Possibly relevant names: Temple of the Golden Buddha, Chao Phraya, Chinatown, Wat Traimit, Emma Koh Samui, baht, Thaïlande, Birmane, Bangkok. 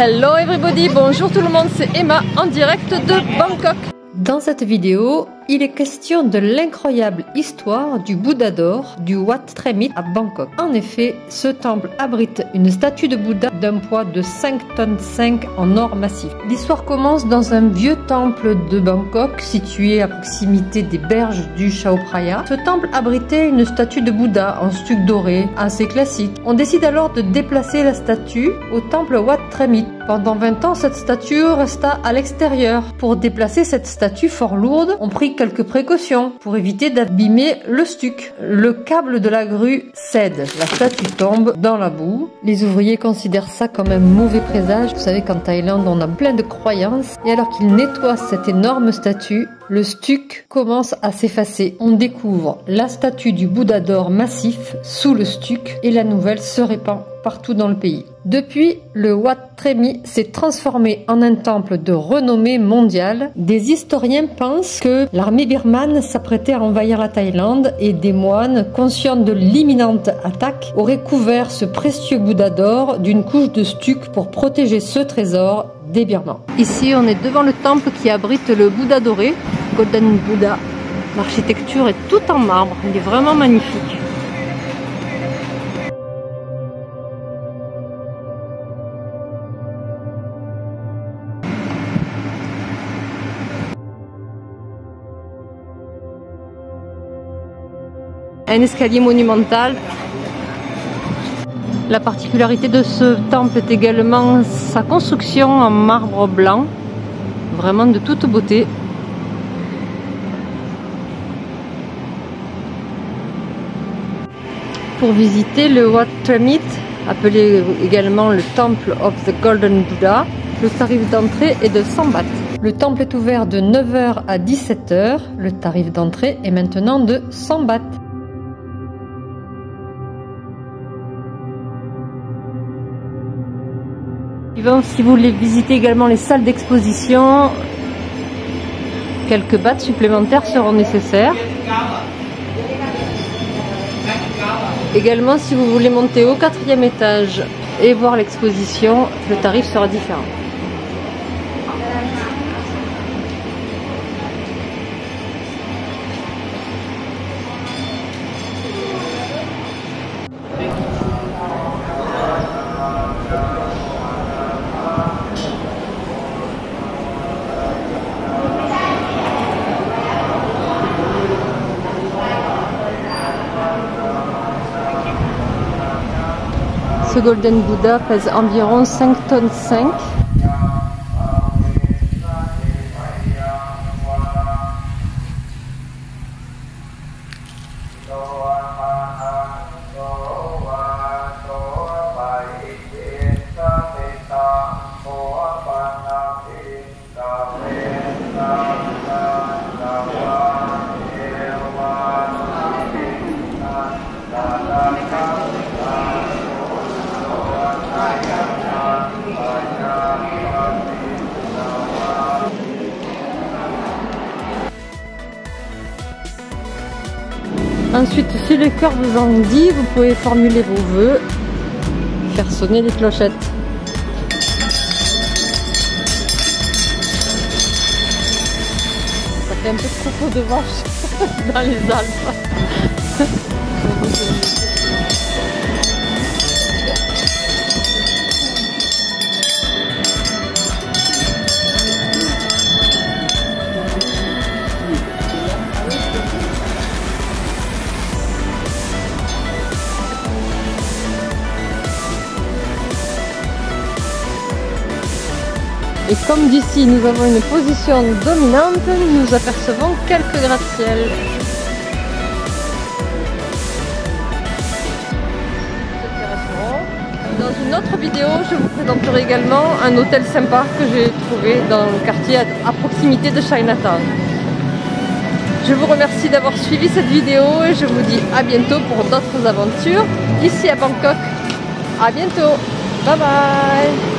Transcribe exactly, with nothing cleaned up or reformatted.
Hello everybody, bonjour tout le monde, c'est Emma en direct de Bangkok. Dans cette vidéo, il est question de l'incroyable histoire du Bouddha d'or du Wat Traimit à Bangkok. En effet, ce temple abrite une statue de Bouddha d'un poids de cinq tonnes cinq en or massif. L'histoire commence dans un vieux temple de Bangkok situé à proximité des berges du Chao Phraya. Ce temple abritait une statue de Bouddha en stuc doré, assez classique. On décide alors de déplacer la statue au temple Wat Traimit. Pendant vingt ans, cette statue resta à l'extérieur. Pour déplacer cette statue fort lourde, on prit quelques précautions pour éviter d'abîmer le stuc. Le câble de la grue cède, la statue tombe dans la boue. Les ouvriers considèrent ça comme un mauvais présage. Vous savez qu'en Thaïlande, on a plein de croyances. Et alors qu'ils nettoient cette énorme statue, le stuc commence à s'effacer. On découvre la statue du Bouddha d'or massif sous le stuc et la nouvelle se répand partout dans le pays. Depuis, le Wat Traimit s'est transformé en un temple de renommée mondiale. Des historiens pensent que l'armée birmane s'apprêtait à envahir la Thaïlande et des moines, conscients de l'imminente attaque, auraient couvert ce précieux Bouddha d'or d'une couche de stuc pour protéger ce trésor des Birmans. Ici, on est devant le temple qui abrite le Bouddha doré, Golden Buddha. L'architecture est toute en marbre, elle est vraiment magnifique. Un escalier monumental. La particularité de ce temple est également sa construction en marbre blanc, vraiment de toute beauté. Pour visiter le Wat Traimit, appelé également le Temple of the Golden Buddha, le tarif d'entrée est de cent bahts. Le temple est ouvert de neuf heures à dix-sept heures. Le tarif d'entrée est maintenant de cent bahts. Si vous voulez visiter également les salles d'exposition, quelques bahts supplémentaires seront nécessaires. Également, si vous voulez monter au quatrième étage et voir l'exposition, le tarif sera différent. Le Golden Buddha pèse environ cinq tonnes cinq. Ensuite, si le cœur vous en dit, vous pouvez formuler vos vœux, faire sonner les clochettes. Ça fait un peu de troupeau de vaches dans les Alpes. Et comme d'ici nous avons une position dominante, nous apercevons quelques gratte-ciels. Dans une autre vidéo, je vous présenterai également un hôtel sympa que j'ai trouvé dans le quartier à proximité de Chinatown. Je vous remercie d'avoir suivi cette vidéo et je vous dis à bientôt pour d'autres aventures ici à Bangkok. À bientôt, bye bye.